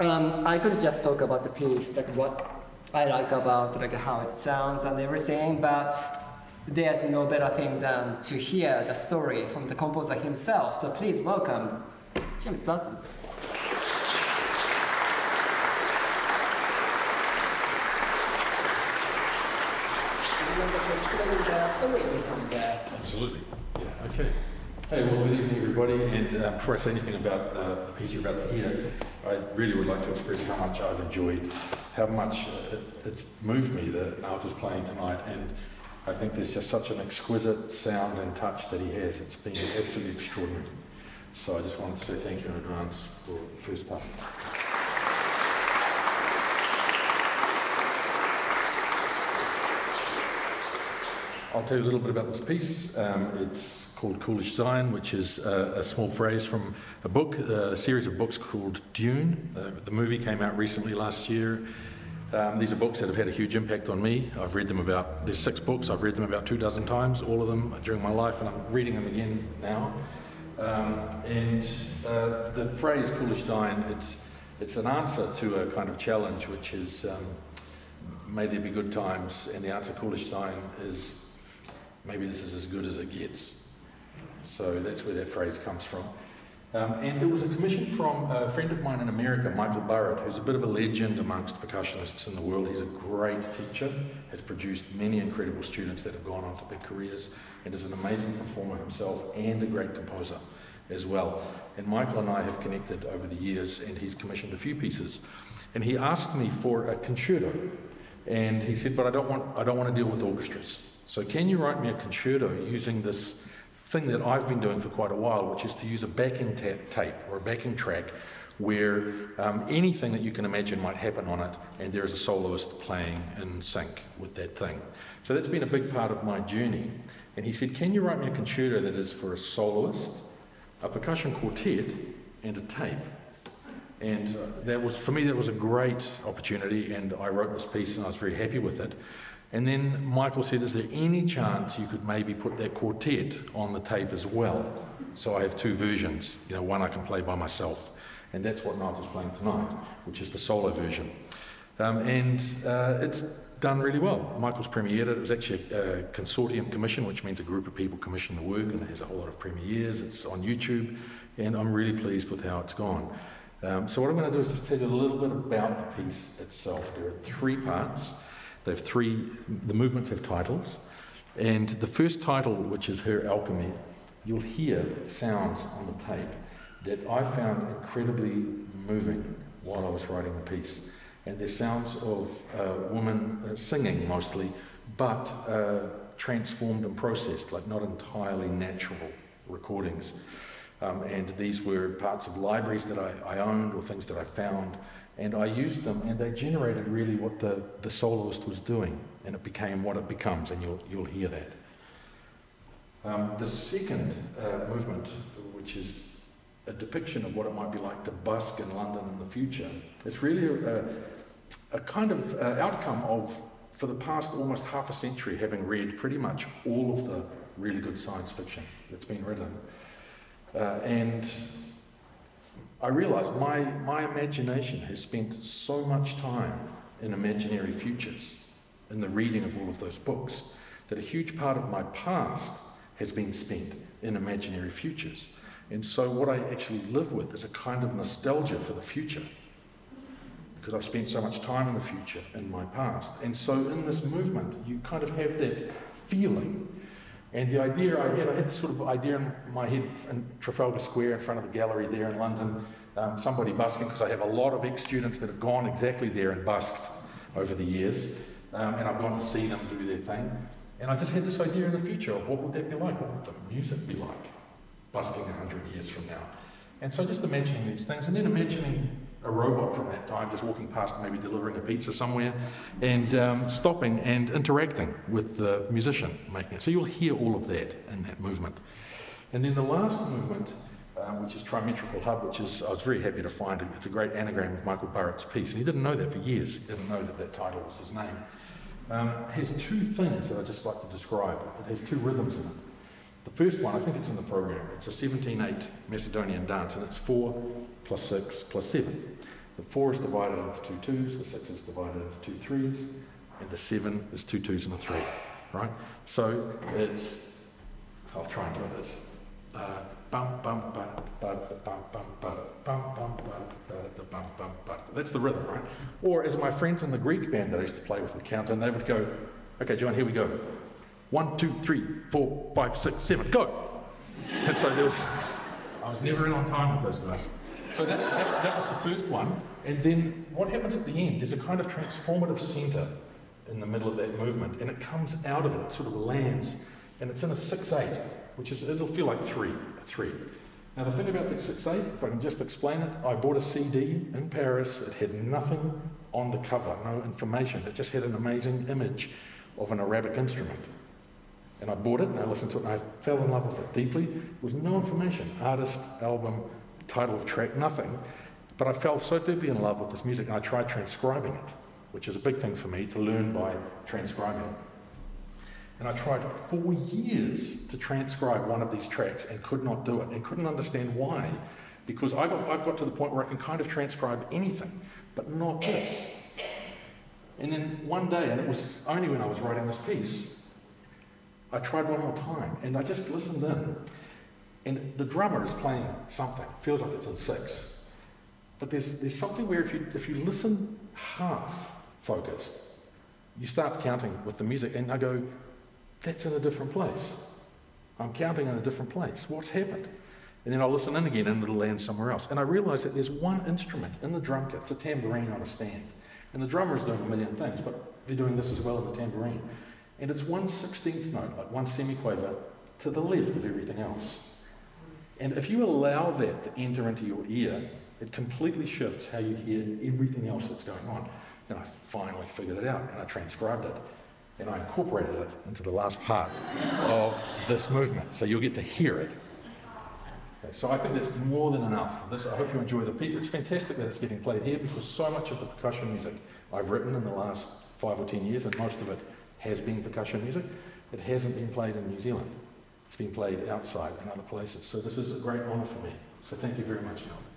I could just talk about the piece, like what I like about like how it sounds and everything, but there's no better thing than to hear the story from the composer himself. So please welcome John Psathas. Absolutely. Yeah. Okay. Hey, well, good evening, everybody. And before I say anything about the piece you're about to hear, I really would like to express how much I've enjoyed, how much it's moved me that Naoto's playing tonight. And I think there's just such an exquisite sound and touch that he has. It's been absolutely extraordinary. So I just wanted to say thank you in advance for the first time. I'll tell you a little bit about this piece. It's called Koolish Zein, which is a small phrase from a book, a series of books called Dune. The movie came out recently last year. These are books that have had a huge impact on me. I've read them about, there's 6 books, I've read them about 2 dozen times, all of them during my life, and I'm reading them again now. The phrase Koolish Zein, it's an answer to a kind of challenge, which is, may there be good times, and the answer Koolish Zein is, maybe this is as good as it gets. So that's where that phrase comes from. And it was a commission from a friend of mine in America, Michael Burritt, who's a bit of a legend amongst percussionists in the world. He's a great teacher, has produced many incredible students that have gone on to big careers, and is an amazing performer himself and a great composer as well. And Michael and I have connected over the years, and he's commissioned a few pieces. And he asked me for a concerto. And he said, but I don't want to deal with orchestras. So can you write me a concerto using this thing that I've been doing for quite a while, which is to use a backing tape or a backing track where anything that you can imagine might happen on it, and there is a soloist playing in sync with that thing. So that's been a big part of my journey. And he said, can you write me a concerto that is for a soloist, a percussion quartet, and a tape? And that was, for me, that was a great opportunity, and I wrote this piece and I was very happy with it. And then Michael said, is there any chance you could maybe put that quartet on the tape as well? So I have 2 versions, you know, one I can play by myself. And that's what Naoto's playing tonight, which is the solo version. It's done really well. Michael's premiered it. It was actually a consortium commission, which means a group of people commission the work, and it has a whole lot of premieres. It's on YouTube, and I'm really pleased with how it's gone. So what I'm going to do is just tell you a little bit about the piece itself. There are 3 parts. The movements have titles, and the first title, which is Her Alchemy, you'll hear sounds on the tape that I found incredibly moving while I was writing the piece. And they're sounds of women singing mostly, but transformed and processed, like not entirely natural recordings. And these were parts of libraries that I owned or things that I found. And I used them, and they generated really what the soloist was doing, and it became what it becomes, and you'll hear that. The second movement, which is a depiction of what it might be like to busk in London in the future, it's really a kind of outcome of, for the past almost half a century, having read pretty much all of the really good science fiction that's been written. And I realized my imagination has spent so much time in imaginary futures, in the reading of all of those books, that a huge part of my past has been spent in imaginary futures. And so what I actually live with is a kind of nostalgia for the future, because I've spent so much time in the future in my past. And so in this movement, you kind of have that feeling. And the idea I had this sort of idea in my head in Trafalgar Square in front of a gallery there in London, somebody busking, because I have a lot of ex-students that have gone exactly there and busked over the years, and I've gone to see them do their thing. And I just had this idea in the future of what would that be like? What would the music be like, busking 100 years from now? And so just imagining these things, and then imagining a robot from that time just walking past, maybe delivering a pizza somewhere, and stopping and interacting with the musician making it. So you'll hear all of that in that movement. And then the last movement, which is Trimetrical Hub, which is, I was very happy to find it. It's a great anagram of Michael Burritt's piece, and he didn't know that for years. He didn't know that that title was his name. It has 2 things that I'd just like to describe. It has 2 rhythms in it. The first one, I think it's in the program, it's a 17/8 Macedonian dance, and it's 4 + 6 + 7. The 4 is divided into 2 2s, the 6 is divided into 2 3s, and the 7 is 2 2s and a 3, right? So it's, I'll try and do it as bum bum bum bum bum bum bum bum bum bum bum bum. That's the rhythm, right? Or as my friends in the Greek band that I used to play with would count, and they would go, okay, John, here we go. 1 2 3 4 5 6 7, go! And so there was, I was never in on time with those guys. So that was the first one. And then what happens at the end, there's a kind of transformative center in the middle of that movement, and it comes out of it, it sort of lands, and it's in a 6/8, which is, it'll feel like a three. Now the thing about that 6/8, if I can just explain it, I bought a CD in Paris, it had nothing on the cover, no information, it just had an amazing image of an Arabic instrument. And I bought it and I listened to it and I fell in love with it deeply. There was no information, artist, album, title of track, nothing. But I fell so deeply in love with this music and I tried transcribing it, which is a big thing for me, to learn by transcribing it. And I tried 4 years to transcribe one of these tracks and could not do it, and couldn't understand why, because I've got to the point where I can kind of transcribe anything, but not this. And then one day, and it was only when I was writing this piece, I tried one more time, and I just listened in. And the drummer is playing something, feels like it's in 6. But there's something where if you listen half focused, you start counting with the music, and I go, that's in a different place. I'm counting in a different place. What's happened? And then I'll listen in again and it'll land somewhere else. And I realize that there's one instrument in the drum kit, it's a tambourine on a stand. And the drummer is doing a million things, but they're doing this as well in the tambourine. And it's 1/16th note, like one semiquaver, to the left of everything else. And if you allow that to enter into your ear, it completely shifts how you hear everything else that's going on. And I finally figured it out, and I transcribed it, and I incorporated it into the last part of this movement, so you'll get to hear it. Okay, so I think that's more than enough for this. I hope you enjoy the piece. It's fantastic that it's getting played here, because so much of the percussion music I've written in the last 5 or 10 years, and most of it has been percussion music, it hasn't been played in New Zealand. It's been played outside in other places. So this is a great honour for me. So thank you very much, Naoto.